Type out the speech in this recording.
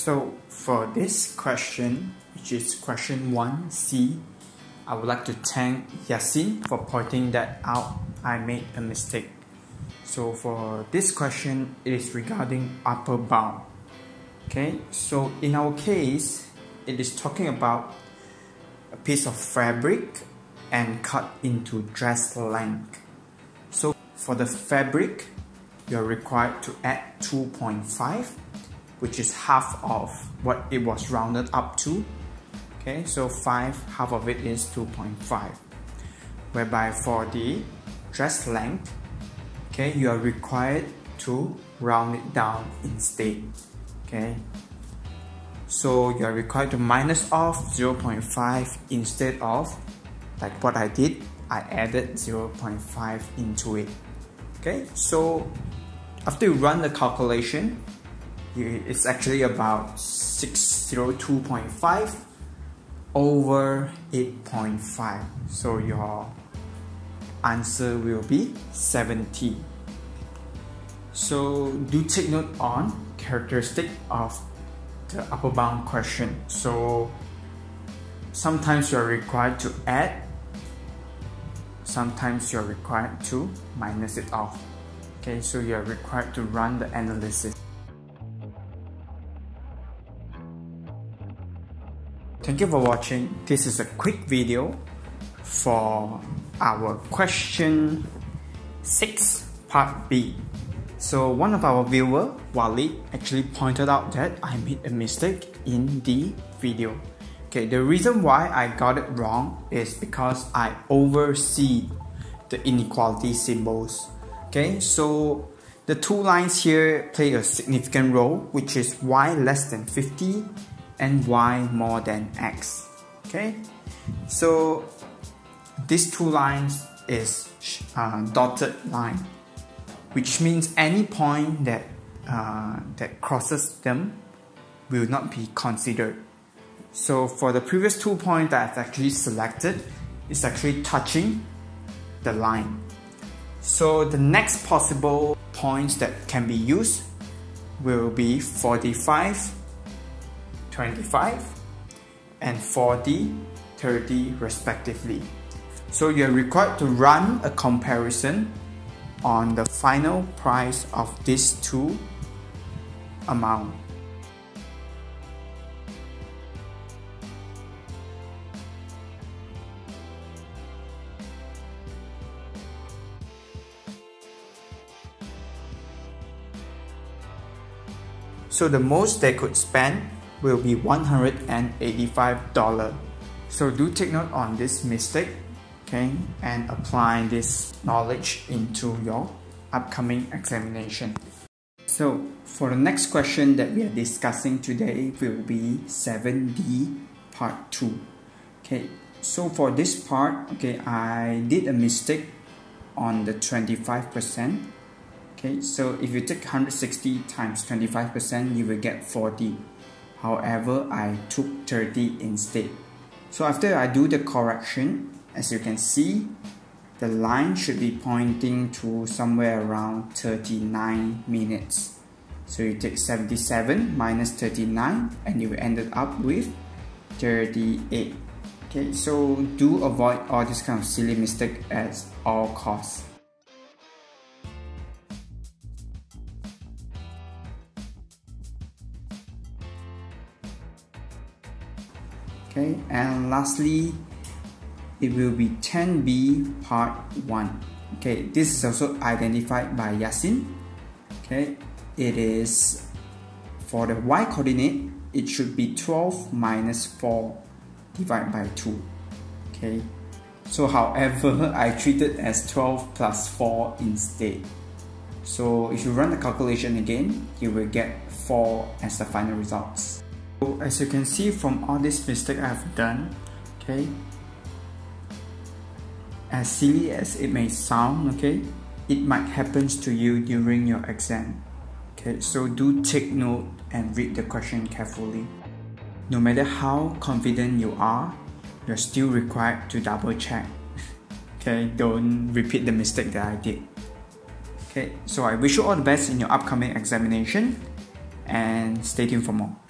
So for this question, which is question 1C, I would like to thank Yasin for pointing that out. I made a mistake. So for this question, it is regarding upper bound. Okay, so in our case, it is talking about a piece of fabric and cut into dress length. So for the fabric, you are required to add 2.5, which is half of what it was rounded up to. Okay, so 5, half of it is 2.5. Whereby for the dress length, okay, you are required to round it down instead. Okay, so you are required to minus off 0.5 instead of, like what I did, I added 0.5 into it. Okay, so after you run the calculation, it's actually about 602.5 over 8.5. So your answer will be 70. So do take note on characteristic of the upper bound question. So sometimes you are required to add, sometimes you are required to minus it off. Okay, so you are required to run the analysis. Thank you for watching. This is a quick video for our question 6 part B. So one of our viewers, Waleed, actually pointed out that I made a mistake in the video. Okay, the reason why I got it wrong is because I overseed the inequality symbols. Okay, so the two lines here play a significant role, which is y less than 50 and y more than x. Okay, so these two lines is dotted line, which means any point that that crosses them will not be considered. So for the previous two points that I've actually selected, it's actually touching the line. So the next possible points that can be used will be 45, 25, and 40, 30 respectively. So you're required to run a comparison on the final price of these two amount. So the most they could spend will be $185. So do take note on this mistake. Okay, and apply this knowledge into your upcoming examination. So for the next question that we are discussing today will be 7D part 2. Okay, so for this part, okay, I did a mistake on the 25%. Okay, so if you take 160 times 25%, you will get 40. However, I took 30 instead. So after I do the correction, as you can see, the line should be pointing to somewhere around 39 minutes. So you take 77 minus 39 and you ended up with 38. Okay, so do avoid all this kind of silly mistake at all costs. Okay, and lastly, it will be 10B part 1. Okay, this is also identified by Yasin. Okay, it is for the y coordinate, it should be 12 minus 4 divided by 2. Okay, so however, I treat it as 12 plus 4 instead. So if you run the calculation again, you will get 4 as the final results. So as you can see from all this mistake I have done, okay, as silly as it may sound, okay, it might happen to you during your exam. Okay, so do take note and read the question carefully. No matter how confident you are, you're still required to double check. Okay, don't repeat the mistake that I did. Okay, so I wish you all the best in your upcoming examination and stay tuned for more.